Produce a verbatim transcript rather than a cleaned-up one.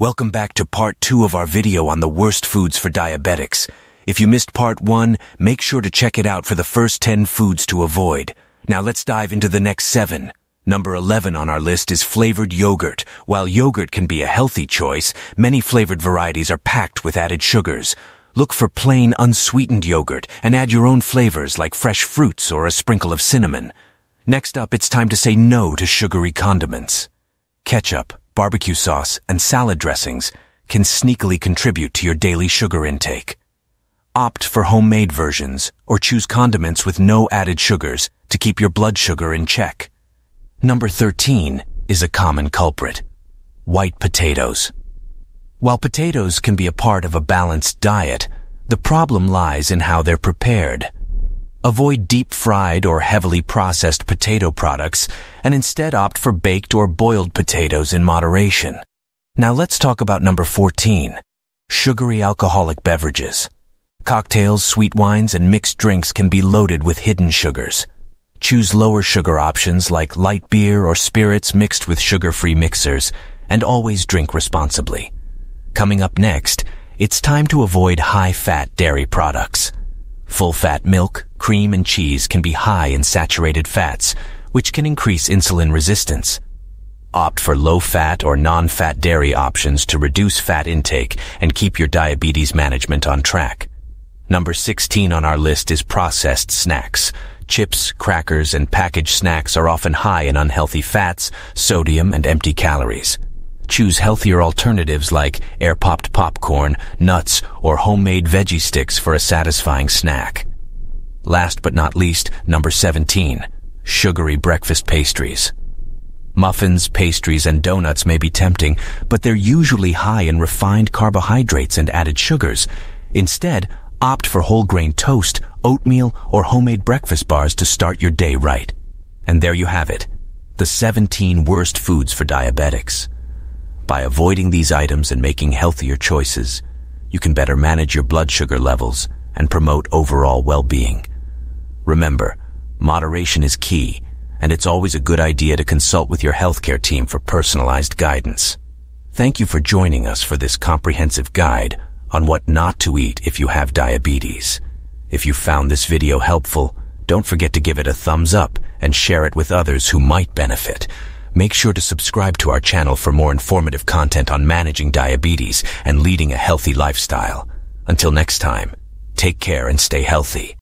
Welcome back to part two of our video on the worst foods for diabetics. If you missed part one, make sure to check it out for the first ten foods to avoid. Now let's dive into the next seven. Number eleven on our list is flavored yogurt. While yogurt can be a healthy choice, many flavored varieties are packed with added sugars. Look for plain, unsweetened yogurt and add your own flavors like fresh fruits or a sprinkle of cinnamon. Next up, it's time to say no to sugary condiments. Ketchup, barbecue sauce, and salad dressings can sneakily contribute to your daily sugar intake. Opt for homemade versions or choose condiments with no added sugars to keep your blood sugar in check. Number thirteen is a common culprit: white potatoes. While potatoes can be a part of a balanced diet, the problem lies in how they're prepared. Avoid deep-fried or heavily processed potato products and instead opt for baked or boiled potatoes in moderation. Now let's talk about number fourteen, sugary alcoholic beverages. Cocktails, sweet wines, and mixed drinks can be loaded with hidden sugars. Choose lower sugar options like light beer or spirits mixed with sugar-free mixers, and always drink responsibly. Coming up next, it's time to avoid high-fat dairy products. Full-fat milk, cream, and cheese can be high in saturated fats, which can increase insulin resistance. Opt for low-fat or non-fat dairy options to reduce fat intake and keep your diabetes management on track. Number sixteen on our list is processed snacks. Chips, crackers, and packaged snacks are often high in unhealthy fats, sodium, and empty calories. Choose healthier alternatives like air-popped popcorn, nuts, or homemade veggie sticks for a satisfying snack. Last but not least, number seventeen, sugary breakfast pastries. Muffins, pastries, and donuts may be tempting, but they're usually high in refined carbohydrates and added sugars. Instead, opt for whole grain toast, oatmeal, or homemade breakfast bars to start your day right. And there you have it, the seventeen worst foods for diabetics. By avoiding these items and making healthier choices, you can better manage your blood sugar levels and promote overall well-being. Remember, moderation is key, and it's always a good idea to consult with your healthcare team for personalized guidance. Thank you for joining us for this comprehensive guide on what not to eat if you have diabetes. If you found this video helpful, don't forget to give it a thumbs up and share it with others who might benefit. Make sure to subscribe to our channel for more informative content on managing diabetes and leading a healthy lifestyle. Until next time, take care and stay healthy.